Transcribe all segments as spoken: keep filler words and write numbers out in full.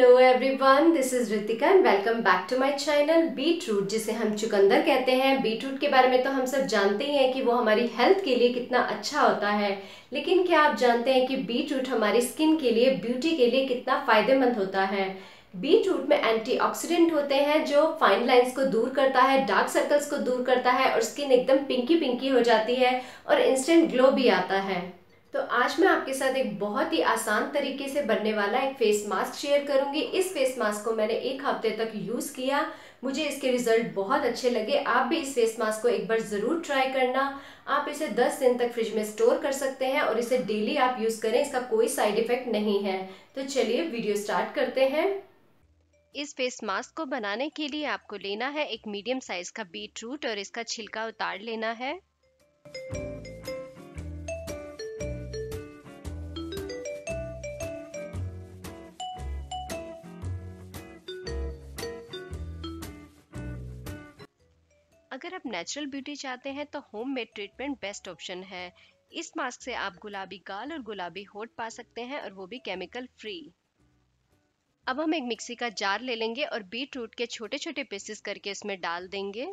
Hello everyone, this is Ritika and welcome back to my channel. Beetroot जिसे हम चुकंदर कहते हैं, बीट रूट के बारे में तो हम सब जानते ही हैं कि वो हमारी हेल्थ के लिए कितना अच्छा होता है, लेकिन क्या आप जानते हैं कि बीट रूट हमारी स्किन के लिए, ब्यूटी के लिए कितना फ़ायदेमंद होता है। बीट रूट में एंटीऑक्सीडेंट होते हैं जो फाइन लाइंस को दूर करता है, डार्क सर्कल्स को दूर करता है और स्किन एकदम पिंकी पिंकी हो जाती है और इंस्टेंट ग्लो भी आता है। तो आज मैं आपके साथ एक बहुत ही आसान तरीके से बनने वाला एक फेस मास्क शेयर करूंगी। इस फेस मास्क को मैंने एक हफ्ते तक यूज़ किया, मुझे इसके रिजल्ट बहुत अच्छे लगे। आप भी इस फेस मास्क को एक बार ज़रूर ट्राई करना। आप इसे दस दिन तक फ्रिज में स्टोर कर सकते हैं और इसे डेली आप यूज़ करें, इसका कोई साइड इफ़ेक्ट नहीं है। तो चलिए वीडियो स्टार्ट करते हैं। इस फेस मास्क को बनाने के लिए आपको लेना है एक मीडियम साइज़ का बीट रूट और इसका छिलका उतार लेना है। अगर आप नेचुरल ब्यूटी चाहते हैं तो होममेड ट्रीटमेंट बेस्ट ऑप्शन है। इस मास्क से आप गुलाबी गाल और गुलाबी होंठ पा सकते हैं और वो भी केमिकल फ्री। अब हम एक मिक्सी का जार ले लेंगे और बीट रूट के छोटे छोटे पीसेस करके इसमें डाल देंगे।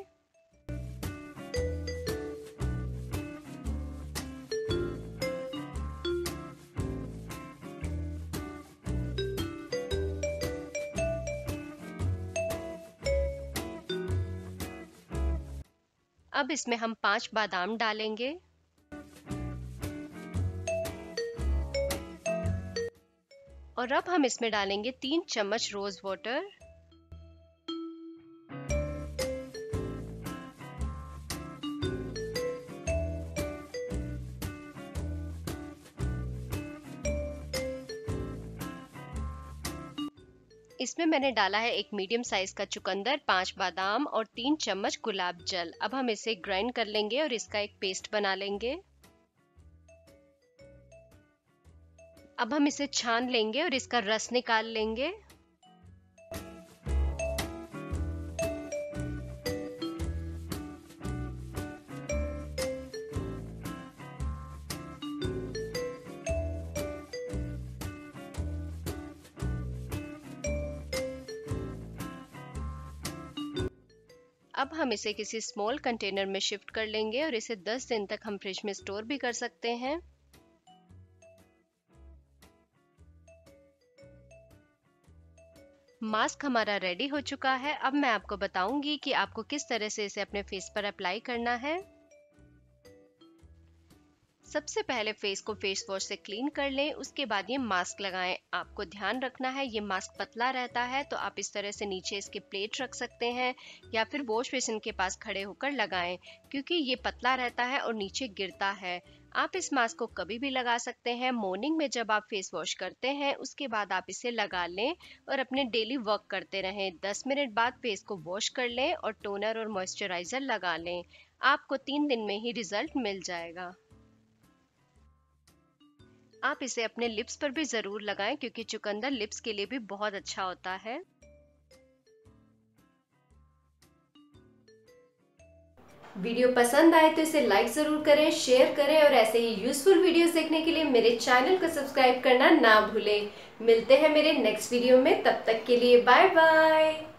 अब इसमें हम पांच बादाम डालेंगे। और अब हम इसमें डालेंगे तीन चम्मच रोज वाटर। इसमें मैंने डाला है एक मीडियम साइज का चुकंदर, पांच बादाम और तीन चम्मच गुलाब जल। अब हम इसे ग्राइंड कर लेंगे और इसका एक पेस्ट बना लेंगे। अब हम इसे छान लेंगे और इसका रस निकाल लेंगे। अब हम इसे किसी स्मॉल कंटेनर में शिफ्ट कर लेंगे और इसे दस दिन तक हम फ्रिज में स्टोर भी कर सकते हैं। मास्क हमारा रेडी हो चुका है। अब मैं आपको बताऊंगी कि आपको किस तरह से इसे अपने फेस पर अप्लाई करना है। सबसे पहले फेस को फेस वॉश से क्लीन कर लें, उसके बाद ये मास्क लगाएं। आपको ध्यान रखना है ये मास्क पतला रहता है, तो आप इस तरह से नीचे इसके प्लेट रख सकते हैं या फिर वॉश बेसिन के पास खड़े होकर लगाएं, क्योंकि ये पतला रहता है और नीचे गिरता है। आप इस मास्क को कभी भी लगा सकते हैं। मॉर्निंग में जब आप फेस वॉश करते हैं उसके बाद आप इसे लगा लें और अपने डेली वर्क करते रहें। दस मिनट बाद फेस को वॉश कर लें और टोनर और मॉइस्चराइजर लगा लें। आपको तीन दिन में ही रिजल्ट मिल जाएगा। आप इसे अपने लिप्स पर भी जरूर लगाएं, क्योंकि चुकंदर लिप्स के लिए भी बहुत अच्छा होता है। वीडियो पसंद आए तो इसे लाइक जरूर करें, शेयर करें और ऐसे ही यूजफुल वीडियोस देखने के लिए मेरे चैनल को सब्सक्राइब करना ना भूलें। मिलते हैं मेरे नेक्स्ट वीडियो में, तब तक के लिए बाय बाय।